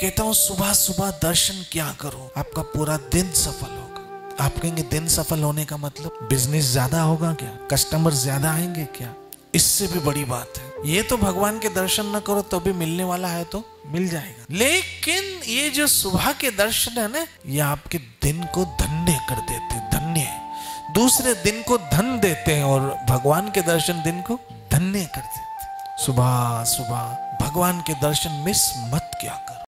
कहता हूँ सुबह सुबह दर्शन क्या करो, आपका पूरा दिन सफल होगा। आप कहेंगे दिन सफल होने का मतलब बिजनेस ज्यादा होगा क्या, कस्टमर ज्यादा आएंगे क्या? इससे भी बड़ी बात है। ये तो भगवान के दर्शन न करो तो भी मिलने वाला है तो मिल जाएगा, लेकिन ये जो सुबह के दर्शन है ना, ये आपके दिन को धन्य कर देते हैं। धन्य है, दूसरे दिन को धन देते हैं और भगवान के दर्शन दिन को धन्य कर देते। सुबह सुबह भगवान के दर्शन मिस मत क्या कर।